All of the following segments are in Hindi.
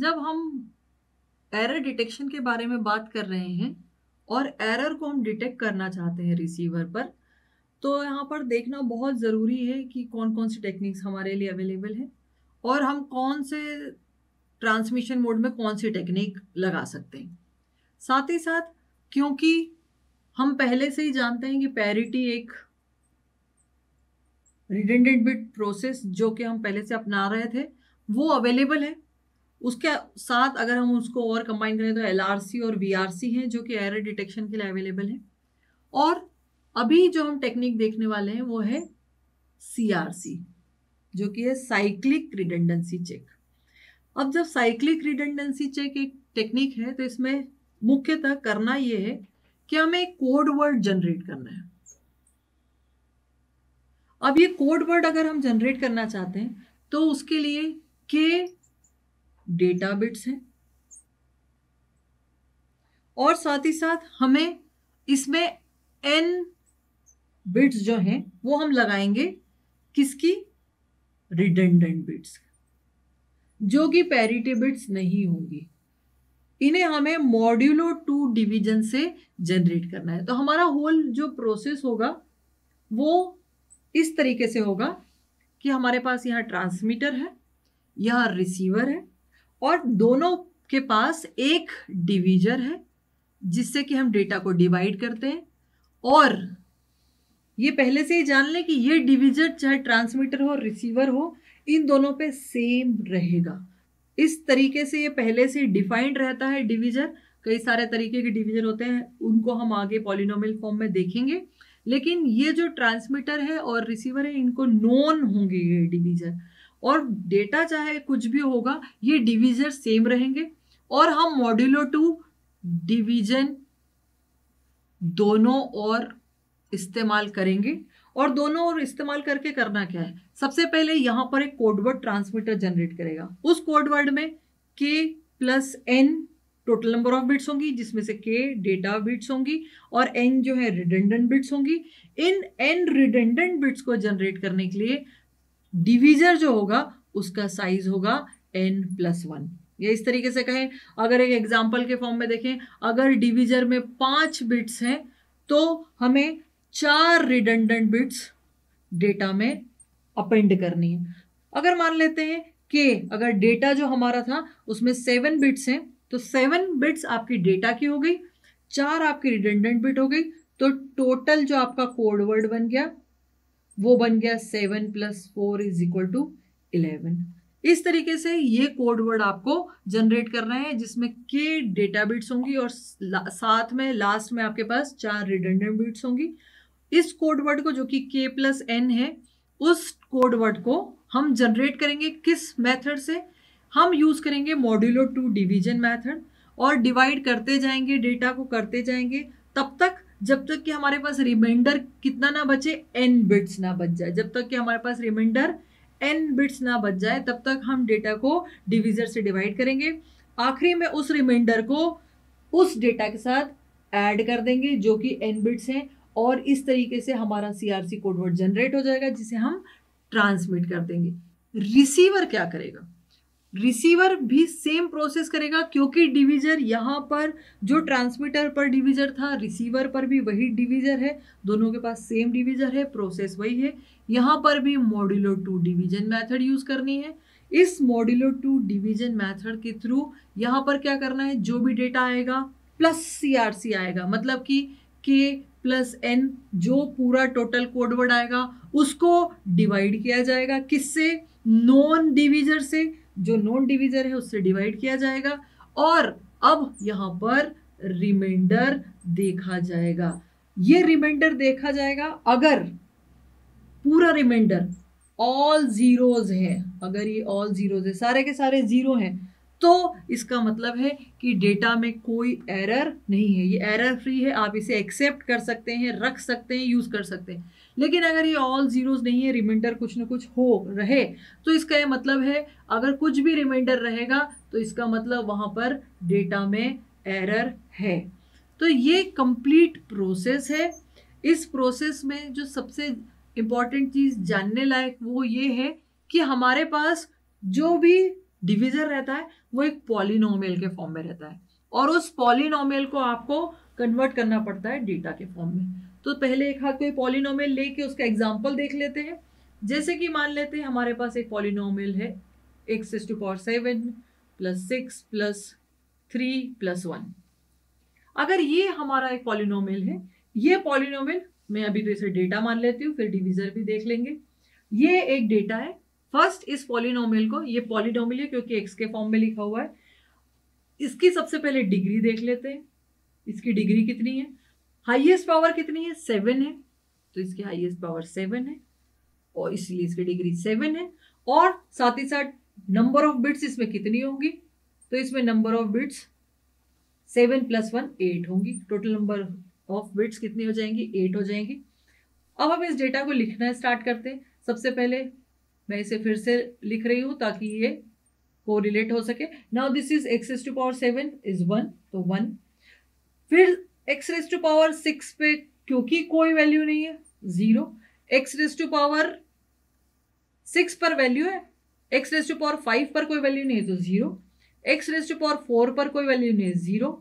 जब हम एरर डिटेक्शन के बारे में बात कर रहे हैं और एरर को हम डिटेक्ट करना चाहते हैं रिसीवर पर, तो यहाँ पर देखना बहुत ज़रूरी है कि कौन कौन सी टेक्निक्स हमारे लिए अवेलेबल है और हम कौन से ट्रांसमिशन मोड में कौन सी टेक्निक लगा सकते हैं। साथ ही साथ क्योंकि हम पहले से ही जानते हैं कि पैरिटी एक रिडंडेंट बिट प्रोसेस जो कि हम पहले से अपना रहे थे वो अवेलेबल है, उसके साथ अगर हम उसको और कंबाइन करें तो LRC और VRC हैं जो कि एरर डिटेक्शन के लिए अवेलेबल है। और अभी जो हम टेक्निक देखने वाले हैं वो है CRC जो कि है साइक्लिक रिडंडेंसी चेक। अब जब साइक्लिक रिडंडेंसी चेक एक टेक्निक है तो इसमें मुख्यतः करना ये है कि हमें एक कोड वर्ड जनरेट करना है। अब ये कोड वर्ड अगर हम जनरेट करना चाहते हैं तो उसके लिए के डेटा बिट्स हैं और साथ ही साथ हमें इसमें n बिट्स जो हैं वो हम लगाएंगे किसकी, रिडंडेंट बिट्स जो कि पैरिटी बिट्स नहीं होंगी। इन्हें हमें मॉड्यूलो 2 डिवीजन से जनरेट करना है। तो हमारा होल जो प्रोसेस होगा वो इस तरीके से होगा कि हमारे पास यहाँ ट्रांसमीटर है, यहाँ रिसीवर है और दोनों के पास एक डिवीजर है जिससे कि हम डेटा को डिवाइड करते हैं। और ये पहले से ही जान लें कि ये डिवीजर चाहे ट्रांसमीटर हो रिसीवर हो इन दोनों पे सेम रहेगा। इस तरीके से ये पहले से डिफाइंड रहता है डिवीजर। कई सारे तरीके के डिवीजर होते हैं, उनको हम आगे पॉलिनोमियल फॉर्म में देखेंगे, लेकिन ये जो ट्रांसमीटर है और रिसीवर है इनको नोन होंगे ये डिवीजर। और डेटा चाहे कुछ भी होगा ये डिवीजर सेम रहेंगे और हम मॉड्यूलो 2 डिवीजन दोनों और इस्तेमाल करेंगे। और दोनों और इस्तेमाल करके करना क्या है, सबसे पहले यहाँ पर एक कोडवर्ड ट्रांसमीटर जनरेट करेगा। उस कोडवर्ड में k+n total number of bits होंगी जिसमें से k डेटा बिट्स होंगी और n जो है रिडंडेंट बिट्स होंगी। इन n रिडंडेंट बिट्स को जनरेट करने के लिए डिवीजर जो होगा उसका साइज होगा n+1। ये इस तरीके से कहें, अगर एक एग्जाम्पल के फॉर्म में देखें, अगर डिवीजर में 5 बिट्स हैं तो हमें 4 रिडंडेंट बिट्स डेटा में अपेंड करनी है। अगर मान लेते हैं कि अगर डेटा जो हमारा था उसमें 7 बिट्स हैं तो 7 बिट्स आपकी डेटा की हो गई, 4 आपकी रिडंडेंट बिट हो गई, तो टोटल जो आपका कोड वर्ड बन गया वो बन गया 7+4=11। इस तरीके से ये कोड वर्ड आपको जनरेट करना है जिसमें k डेटा बिट्स होंगी और साथ में लास्ट में आपके पास 4 रिडंडेंट बिट्स होंगी। इस कोड वर्ड को जो कि k+n है उस कोड वर्ड को हम जनरेट करेंगे किस मेथड से, हम यूज़ करेंगे मॉड्यूलो 2 डिवीजन मेथड और डिवाइड करते जाएंगे डेटा को करते जाएंगे तब तक जब तक कि हमारे पास रिमाइंडर कितना ना बचे, n बिट्स ना बच जाए। जब तक कि हमारे पास रिमाइंडर n बिट्स ना बच जाए तब तक हम डेटा को डिवीजर से डिवाइड करेंगे। आखिरी में उस रिमाइंडर को उस डेटा के साथ ऐड कर देंगे जो कि n बिट्स हैं और इस तरीके से हमारा CRC कोडवर्ड जनरेट हो जाएगा जिसे हम ट्रांसमिट कर देंगे। रिसीवर क्या करेगा, रिसीवर भी सेम प्रोसेस करेगा क्योंकि डिवीजर यहाँ पर जो ट्रांसमीटर पर डिवीजर था रिसीवर पर भी वही डिवीजर है, दोनों के पास सेम डिवीजर है, प्रोसेस वही है। यहाँ पर भी मॉड्यूलो 2 डिवीजन मेथड यूज़ करनी है। इस मॉड्यूलो 2 डिवीजन मेथड के थ्रू यहाँ पर क्या करना है, जो भी डेटा आएगा प्लस CRC आएगा, मतलब कि k+n जो पूरा टोटल कोडवर्ड आएगा उसको डिवाइड किया जाएगा किससे, नॉन डिवीजर से, जो नॉन डिवीजर है उससे डिवाइड किया जाएगा और अब यहाँ पर रिमाइंडर देखा जाएगा। ये रिमाइंडर देखा जाएगा, अगर पूरा रिमाइंडर ऑल जीरोज हैं, अगर ये ऑल जीरोज है सारे के सारे जीरो हैं तो इसका मतलब है कि डेटा में कोई एरर नहीं है, ये एरर फ्री है, आप इसे एक्सेप्ट कर सकते हैं, रख सकते हैं, यूज़ कर सकते हैं। लेकिन अगर ये ऑल जीरोस नहीं है, रिमाइंडर कुछ ना कुछ हो रहे, तो इसका ये मतलब है अगर कुछ भी रिमाइंडर रहेगा तो इसका मतलब वहाँ पर डेटा में एरर है। तो ये कंप्लीट प्रोसेस है। इस प्रोसेस में जो सबसे इम्पॉर्टेंट चीज़ जानने लायक वो ये है कि हमारे पास जो भी डिविजर रहता है वो एक पॉलिनोमियल के फॉर्म में रहता है और उस पॉलिनोमियल को आपको कन्वर्ट करना पड़ता है डेटा के फॉर्म में। तो पहले एक हाथ कोई पॉलिनोमियल लेके उसका एग्जाम्पल देख लेते हैं। जैसे कि मान लेते हैं हमारे पास एक पॉलिनोमियल है 6 ⁴ प्लस 6 प्लस 3 प्लस 1। अगर ये हमारा एक पॉलिनोमियल है, ये पॉलिनोमियल मैं अभी तो इसे डेटा मान लेती हूँ, फिर डिवीजर भी देख लेंगे। ये एक डेटा है। फर्स्ट इस पॉलिनोमियल को, ये पॉलिनोमियल है क्योंकि एक्स के फॉर्म में लिखा हुआ है, इसकी सबसे पहले डिग्री देख लेते हैं। इसकी डिग्री कितनी है? हाईएस्ट पावर कितनी है? 7 है, तो इसकी हाईएस्ट पावर 7 है और इसलिए इसकी डिग्री 7 है। और साथ ही साथ नंबर ऑफ बिट्स इसमें कितनी होंगी? तो इसमें नंबर ऑफ बिट्स 7 + 1 8 होंगी। टोटल नंबर ऑफ बिट्स कितनी हो जाएंगी? 8 हो जाएंगी। अब हम इस डेटा को लिखना स्टार्ट करते हैं। सबसे पहले मैं इसे फिर से लिख रही हूँ ताकि ये को रिलेट हो सके। Now this is x⁴ is 1, तो 1। फिर x⁴ पे क्योंकि कोई वैल्यू नहीं है 0, x⁴ पर वैल्यू है, x⁴ पर कोई वैल्यू नहीं है तो 0, x⁴ पर कोई वैल्यू नहीं है 0,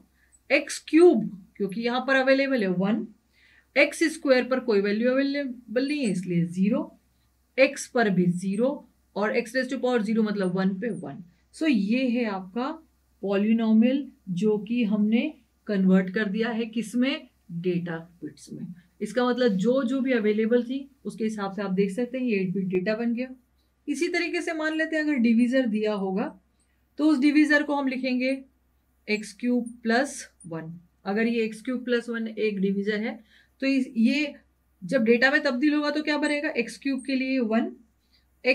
x³ क्योंकि यहाँ पर अवेलेबल है 1, x² पर कोई वैल्यू अवेलेबल नहीं है इसलिए 0, x पर भी 0 और x⁴ मतलब 1 पे 1। सो ये है आपका पॉलिनोमियल जो कि हमने कन्वर्ट कर दिया है किसमें? डेटा बिट्स में। इसका मतलब जो जो भी अवेलेबल थी उसके हिसाब से आप देख सकते हैं ये 8-bit डेटा बन गया। इसी तरीके से मान लेते हैं अगर डिवीज़र दिया होगा तो उस डिवीज़र को हम लिखेंगे x³ + 1। अगर ये x³ + 1 एक डिवीज़र है तो ये जब डेटा में तब्दील होगा तो क्या बनेगा? x³ के लिए 1,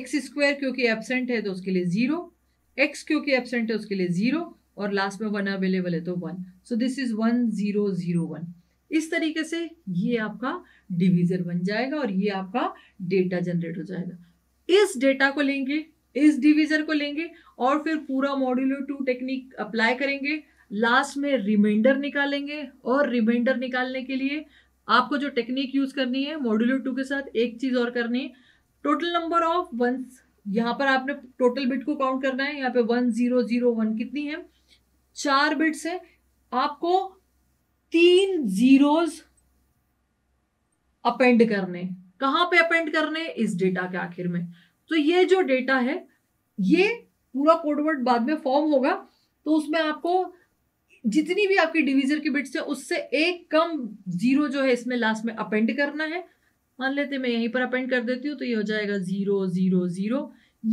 x² क्योंकि एब्सेंट है तो उसके लिए 0, x क्योंकि एब्सेंट है उसके लिए 0 और लास्ट में 1 अवेलेबल है तो 1। So this is 1001। इस तरीके से ये आपका डिवीज़र बन जाएगा और ये आपका डेटा जनरेट हो जाएगा। इस डेटा को लेंगे, इस डिवीज़र को लेंगे और फिर पूरा मॉड्यूलो 2 टेक्निक अप्लाई करेंगे। लास्ट में रिमाइंडर निकालेंगे और रिमाइंडर निकालने के लिए आपको जो टेक्निक यूज़ करनी है मॉड्यूलो 2 के साथ एक चीज़ और करनी है। टोटल नंबर ऑफ वंस, यहाँ पर आपने टोटल बिट को काउंट करना है। यहाँ पे 1001 कितनी है? 4 बिट्स है। आपको 3 जीरोज अपेंड करने, कहाँ पे अपेंड करने? इस डेटा के आखिर में। तो ये जो डेटा है ये पूरा कोडवर्ड बाद में फॉर्म होगा तो उसमें आपको जितनी भी आपकी डिवीज़र की बिट्स है उससे एक कम जीरो जो है इसमें लास्ट में अपेंड करना है। मान लेते मैं यहीं पर अपेंड कर देती हूँ तो ये हो जाएगा 000।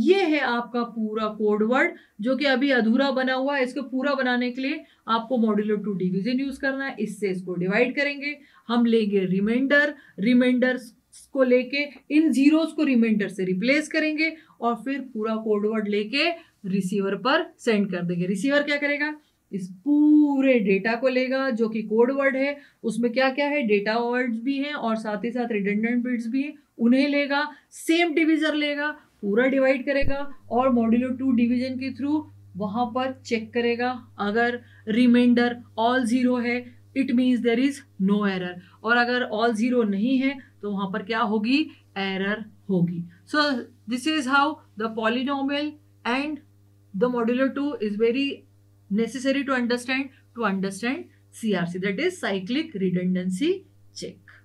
ये है आपका पूरा कोडवर्ड जो कि अभी अधूरा बना हुआ है। इसको पूरा बनाने के लिए आपको मॉड्यूलो 2 डिवीज़न यूज़ करना है। इससे इसको डिवाइड करेंगे, हम लेंगे रिमाइंडर, रिमाइंडर्स को लेके इन जीरोस को रिमाइंडर से रिप्लेस करेंगे और फिर पूरा कोडवर्ड लेके रिसीवर पर सेंड कर देंगे। रिसीवर क्या करेगा? इस पूरे डेटा को लेगा जो कि कोडवर्ड है, उसमें क्या क्या है, डेटा वर्ड्स भी हैं और साथ ही साथ रिडंडेंट बिट्स भी हैं, उन्हें लेगा, सेम डिवीज़र लेगा, पूरा डिवाइड करेगा और मॉड्यूलो 2 डिवीज़न के थ्रू वहाँ पर चेक करेगा। अगर रिमाइंडर ऑल 0 है it means there is no error, और अगर ऑल 0 नहीं है तो वहाँ पर क्या होगी? एरर होगी। So this is how the polynomial and the modulo 2 is very necessary to understand CRC, that is cyclic redundancy check.